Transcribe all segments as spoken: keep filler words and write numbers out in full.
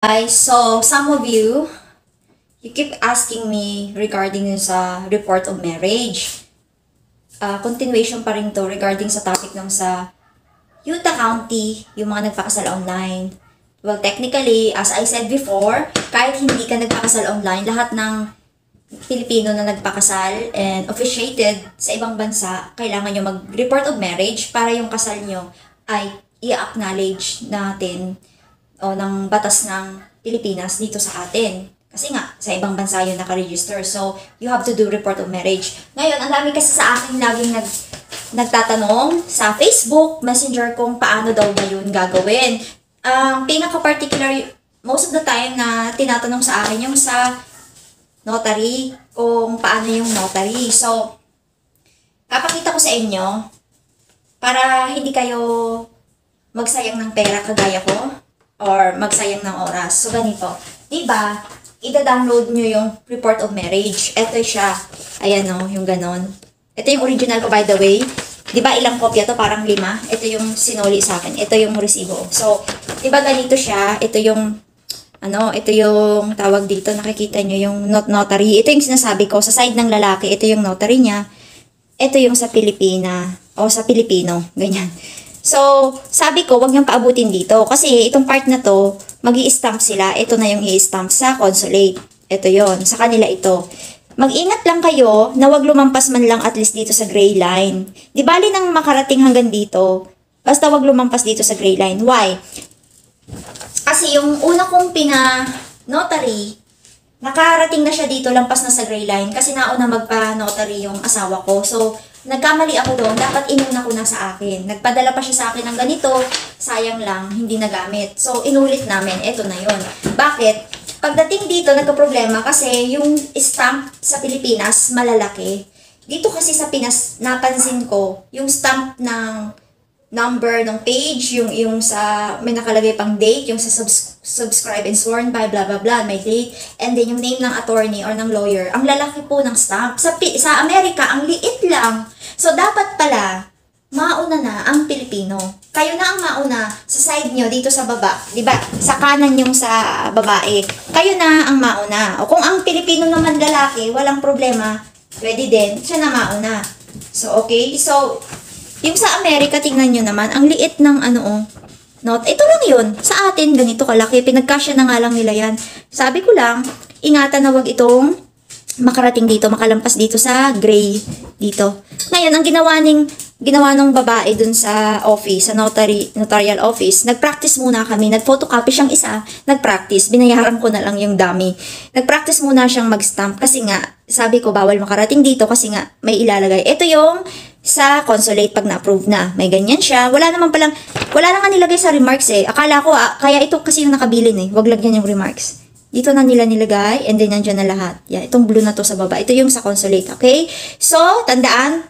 Guys, so some of you, you keep asking me regarding sa report of marriage. Uh, continuation pa rin to regarding sa topic ng sa Utah County, yung mga nagpakasal online. Well, technically, as I said before, kahit hindi ka nagpakasal online, lahat ng Filipino na nagpakasal and officiated sa ibang bansa, kailangan nyo mag-report of marriage para yung kasal nyo ay i-acknowledge natin o ng batas ng Pilipinas dito sa atin. Kasi nga, sa ibang bansa yun nakaregister. So, you have to do report of marriage. Ngayon, ang dami kasi sa akin laging nag, nagtatanong sa Facebook, Messenger kung paano daw ba yun gagawin. Ang um, pinaka-particular, most of the time na tinatanong sa akin yung sa notary, kung paano yung notary. So, papakita ko sa inyo para hindi kayo magsayang ng pera kagaya ko. Or magsayang ng oras. So, ganito. Diba, ida-download nyo yung report of marriage. Ito siya. Ayan o, yung ganon. Ito yung original ko, by the way. Diba, ilang kopya to? Parang lima. Ito yung sinoli sa akin. Ito yung resibo. So, diba ganito siya. Ito yung, ano, ito yung tawag dito. Nakikita nyo yung not notary. Ito yung sinasabi ko. Sa side ng lalaki, ito yung notary niya. Ito yung sa Pilipina. O, sa Pilipino. Ganyan. So, sabi ko, wag niyang paabutin dito. Kasi itong part na to, mag-i-stamp sila. Ito na yung i-stamp sa consulate. Ito yon, sa kanila ito. Mag-ingat lang kayo na wag lumampas man lang at least dito sa gray line. Di bali nang makarating hanggang dito, basta wag lumampas dito sa gray line. Why? Kasi yung una kong pina-notary, nakarating na siya dito, lampas na sa gray line. Kasi nauna magpa-notary yung asawa ko. So, nagkamali ako doon, dapat inuna ko na sa akin. Nagpadala pa siya sa akin ng ganito, sayang lang, hindi nagamit. So, inulit namin, eto na yon. Bakit? Pagdating dito, nagka-problema kasi yung stamp sa Pilipinas, malalaki. Dito kasi sa Pinas, napansin ko, yung stamp ng number ng page, yung, yung sa, may nakalagay pang date, yung sa subs subscribe and sworn by, blah, blah, blah, may date, and then yung name ng attorney or ng lawyer, ang lalaki po ng stamp. Sa, sa Amerika, ang liit lang. So, dapat pala, mauna na ang Pilipino. Kayo na ang mauna sa side nyo dito sa baba. Diba? Sa kanan yung sa babae. Kayo na ang mauna. O kung ang Pilipino naman lalaki, walang problema, pwede din, siya na mauna. So, okay? So, yung sa Amerika, tingnan nyo naman, ang liit ng ano o, not, ito lang yun. Sa atin, ganito kalaki. Pinagkasya na nga lang nila yan. Sabi ko lang, ingatan na wag itong makarating dito, makalampas dito sa gray dito. Ngayon, ang ginawa ng ginawa ng babae dun sa office, sa notary, notarial office, nagpractice muna kami, nagphotocopy siyang isa, nagpractice, binayaran ko na lang yung dummy. Nagpractice muna siyang mag-stamp kasi nga, sabi ko bawal makarating dito kasi nga may ilalagay. Ito yung sa consulate pag na-approve na. May ganyan siya. Wala naman palang, wala nang nilagay sa remarks eh. Akala ko, ah, kaya ito kasi yung nakabilin eh. Wag lagyan yung remarks. Dito na nila nilagay, and then nandiyan na lahat. Yan, itong blue na to sa baba. Ito yung sa consulate, okay? So, tandaan,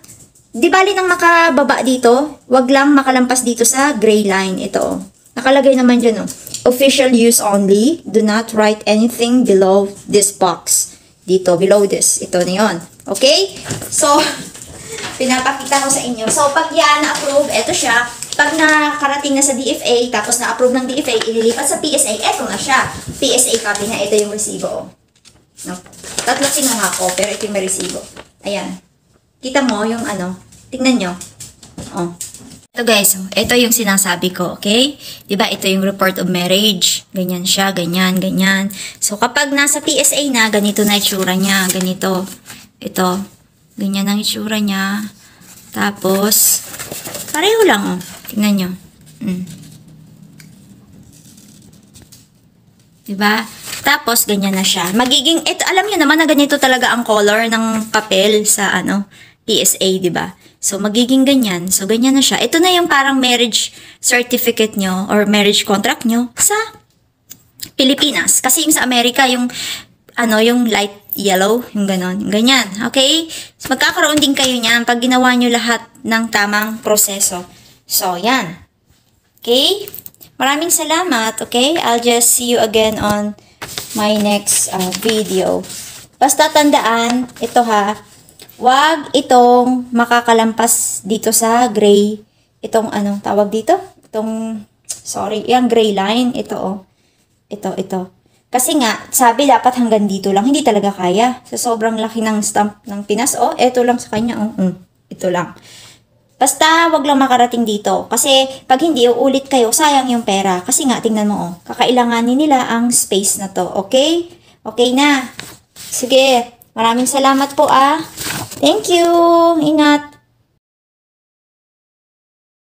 di bali nang makababa dito, wag lang makalampas dito sa gray line. Ito, nakalagay naman dyan, oh. Official use only, do not write anything below this box. Dito, below this. Ito na yun. Okay? So, pinapakita ko sa inyo. So, pag yan na-approve, eto siya. Pag nakarating na sa D F A, tapos na-approve ng D F A, ililipat sa P S A, eto na siya. P S A copy na, ito yung resibo. No. Tatlo sinunga ko, pero ito yung may resibo. Ayan. Kita mo yung ano. Tingnan nyo. Oh. Ito guys, oh. Ito yung sinasabi ko, okay? Diba, ito yung report of marriage. Ganyan siya, ganyan, ganyan. So, kapag nasa P S A na, ganito na itsura niya. Ganito. Ito. Ganyan ang itsura niya. Tapos, pareho lang, oh. Tingnan nyo. Mm. Diba? Tapos, ganyan na siya. Magiging, ito, alam nyo naman na ganito talaga ang color ng papel sa, ano, P S A, diba? So, magiging ganyan. So, ganyan na siya. Ito na yung parang marriage certificate nyo or marriage contract nyo sa Pilipinas. Kasi yung sa Amerika, yung, ano, yung light yellow, yung ganon, ganyan, okay? So, magkakaroon din kayo niyan pag ginawa nyo lahat ng tamang proseso. So, yan. Okay? Maraming salamat, okay? I'll just see you again on my next uh, video. Basta tandaan, ito ha, wag itong makakalampas dito sa gray, itong anong tawag dito? Itong, sorry, yung gray line, ito oh. Ito, ito. Kasi nga, sabi dapat hanggang dito lang. Hindi talaga kaya. Sa sobrang laki ng stamp ng Pinas. Oh, eto lang sa kanya. Oh, um, ito lang. Basta, wag lang makarating dito. Kasi, pag hindi uulit kayo, sayang yung pera. Kasi nga, tingnan mo, oh. Kakailanganin nila ang space na to. Okay? Okay na. Sige. Maraming salamat po, ah. Thank you. Ingat.